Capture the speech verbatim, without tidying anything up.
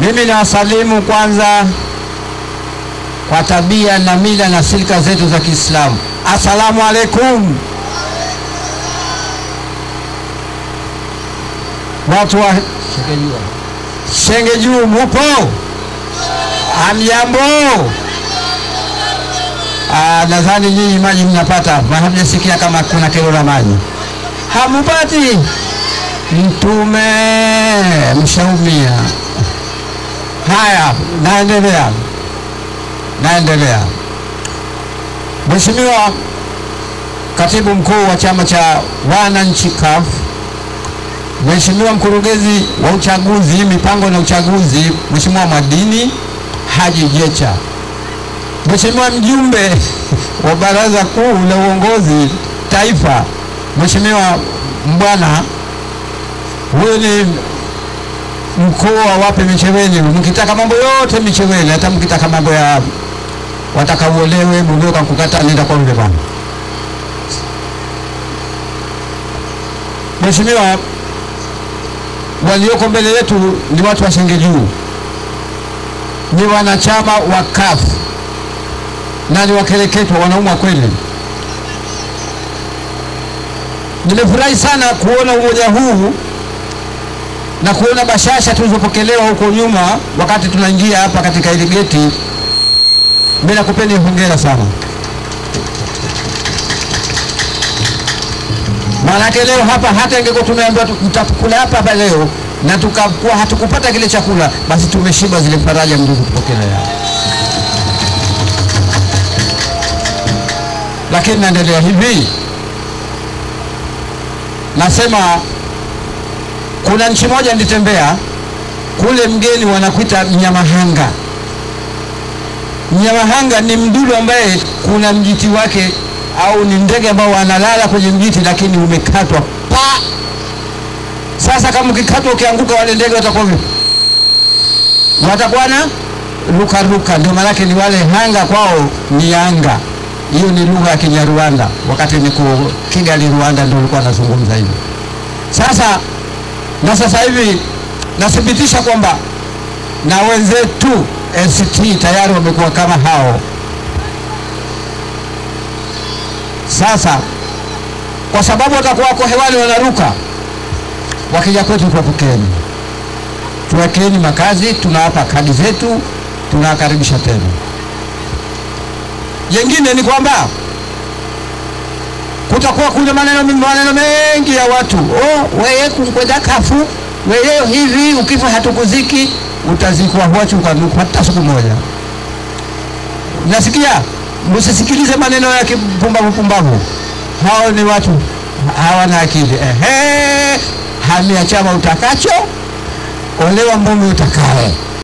Mimi na wasalimu kwanza kwa tabia na mila na silka zetu za Kiislamu. Asalamu alaikum. Watu wa Shengejuuu, Shengejuuu mupo? Hamjambo? Ah, nadhani nyinyi maji mnapata, maana hamjasikia kama kuna kero la maji. Hamupati? Mtume mshaumia. Haya, naendelea. Naendelea. Mheshimiwa Katibu Mkuu wa Chama cha Wananchi C A F, Mheshimiwa Mkurugenzi wa Uchaguzi, Mipango na Uchaguzi, Mheshimiwa Madini Haji Jecha, Mheshimiwa Mjumbe wa Baraza Kuu la Uongozi Taifa, Mheshimiwa Mbwana, huyu ni mkuu wapi Micheweni, mkitaka mambo yote Micheweni, hata mkitaka mambo ya wataka uolewe mbona ukakukata nenda kwa yule bwana. Mheshimiwa, walioko mbele yetu ni watu wa Shengejuuu, ni wanachama wa C A F na ni wakereketwa, wanaumwa kweli. Nimefurahi sana kuona umoja huu na kuona bashasha tulizopokelewa huko nyuma wakati tunaingia hapa katika ile geti. Mimi nakupeni hongera sana. Maana leo hapa hata ingekuwa tumeambiwa tutakula hapa hapa leo na tukakuwa hatukupata kile chakula, basi tumeshiba zile faraja mlizopokea. Lakini naendelea hivi. Nasema kuna nchi moja nilitembea kule, mgeni wanakuita Mnyamahanga. Mnyamahanga ni mdudu ambaye kuna mjiti wake, au ni ndege ambao analala kwenye mjiti lakini umekatwa pa. Sasa kama ukikatwa ukianguka, wale ndege watakuwa vipi? Watakuwa na ruka ruka. Ndio maana ni wale hanga, kwao ni anga. Hiyo ni lugha ya Kinyarwanda. Wakati niko Kigali Rwanda ndio nilikuwa nazungumza hivyo. Sasa na sasa hivi nathibitisha kwamba na wenzetu N C T tayari wamekuwa kama hao. Sasa kwa sababu watakuwa kwa hewani wanaruka, wakija kwetu tuwapokeni, tuwekeni makazi, tunawapa kadi zetu, tunawakaribisha tena. Jengine ni kwamba kutakuwa kuna maneno maneno mengi ya watu. Oh, wewe kumkwenda kafu, wewe hivi ukifa hatukuziki, utazikwa huachi ukanuka hata siku moja. Nasikia msisikilize maneno ya kipumbavu pumbavu. Hao ni watu hawana akili. Ehe, hamia chama utakacho, olewa mume utakaye.